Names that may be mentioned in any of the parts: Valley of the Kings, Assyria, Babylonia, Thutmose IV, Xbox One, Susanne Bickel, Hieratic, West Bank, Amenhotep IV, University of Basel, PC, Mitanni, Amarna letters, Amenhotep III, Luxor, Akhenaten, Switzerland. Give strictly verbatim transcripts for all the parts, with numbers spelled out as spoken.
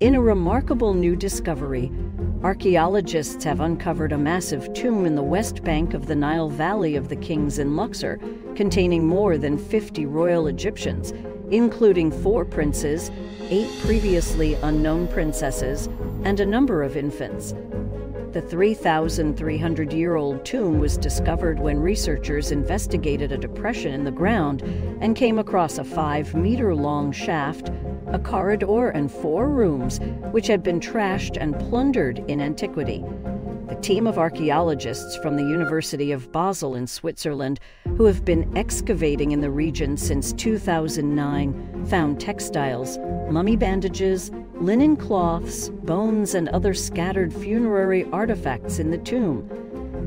In a remarkable new discovery, archaeologists have uncovered a massive tomb in the west bank of the Nile Valley of the Kings in Luxor, containing more than fifty royal Egyptians, including four princes, eight previously unknown princesses, and a number of infants. The three thousand three hundred year old tomb was discovered when researchers investigated a depression in the ground and came across a five meter long shaft, a corridor, and four rooms, which had been trashed and plundered in antiquity. A team of archaeologists from the University of Basel in Switzerland, who have been excavating in the region since two thousand nine, found textiles, mummy bandages, linen cloths, bones, and other scattered funerary artifacts in the tomb.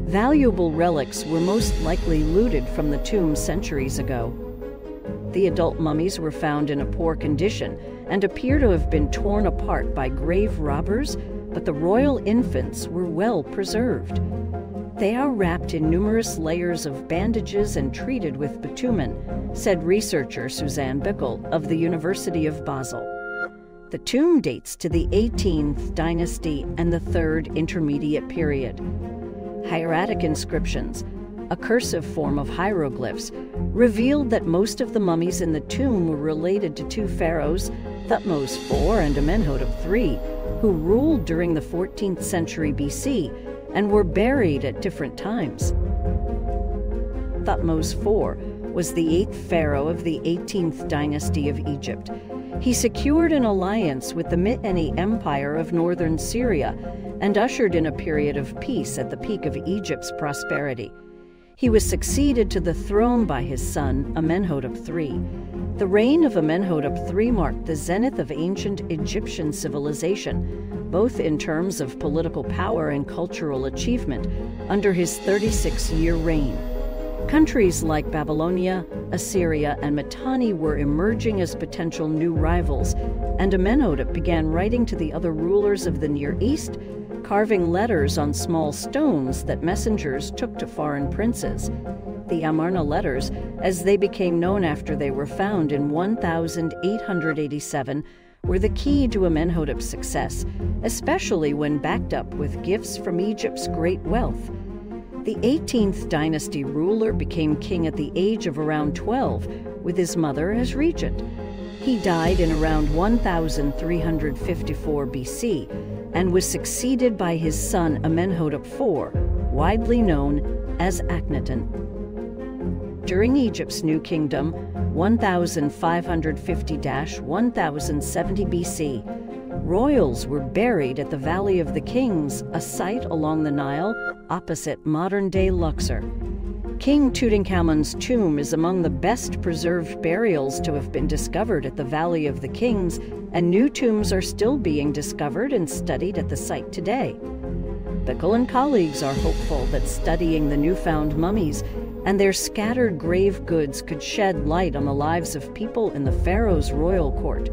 Valuable relics were most likely looted from the tomb centuries ago. The adult mummies were found in a poor condition and appear to have been torn apart by grave robbers, but the royal infants were well preserved. They are wrapped in numerous layers of bandages and treated with bitumen, said researcher Susanne Bickel of the University of Basel. The tomb dates to the eighteenth dynasty and the third intermediate period. Hieratic inscriptions, a cursive form of hieroglyphs, revealed that most of the mummies in the tomb were related to two pharaohs, Thutmose the fourth and Amenhotep the third, who ruled during the fourteenth century B C and were buried at different times. Thutmose the fourth was the eighth pharaoh of the eighteenth dynasty of Egypt. He secured an alliance with the Mitanni Empire of northern Syria and ushered in a period of peace at the peak of Egypt's prosperity. He was succeeded to the throne by his son, Amenhotep the third. The reign of Amenhotep the third marked the zenith of ancient Egyptian civilization, both in terms of political power and cultural achievement, under his thirty-six year reign. Countries like Babylonia, Assyria, and Mitanni were emerging as potential new rivals, and Amenhotep began writing to the other rulers of the Near East, carving letters on small stones that messengers took to foreign princes. The Amarna letters, as they became known after they were found in one thousand eight hundred eighty-seven, were the key to Amenhotep's success, especially when backed up with gifts from Egypt's great wealth. The eighteenth dynasty ruler became king at the age of around twelve, with his mother as regent. He died in around one thousand three hundred fifty-four B C and was succeeded by his son Amenhotep the fourth, widely known as Akhenaten. During Egypt's new kingdom, one thousand five hundred fifty to one thousand seventy B C, royals were buried at the Valley of the Kings, a site along the Nile opposite modern-day Luxor. King Tutankhamun's tomb is among the best preserved burials to have been discovered at the Valley of the Kings, and new tombs are still being discovered and studied at the site today. Bickel and colleagues are hopeful that studying the newfound mummies and their scattered grave goods could shed light on the lives of people in the pharaoh's royal court.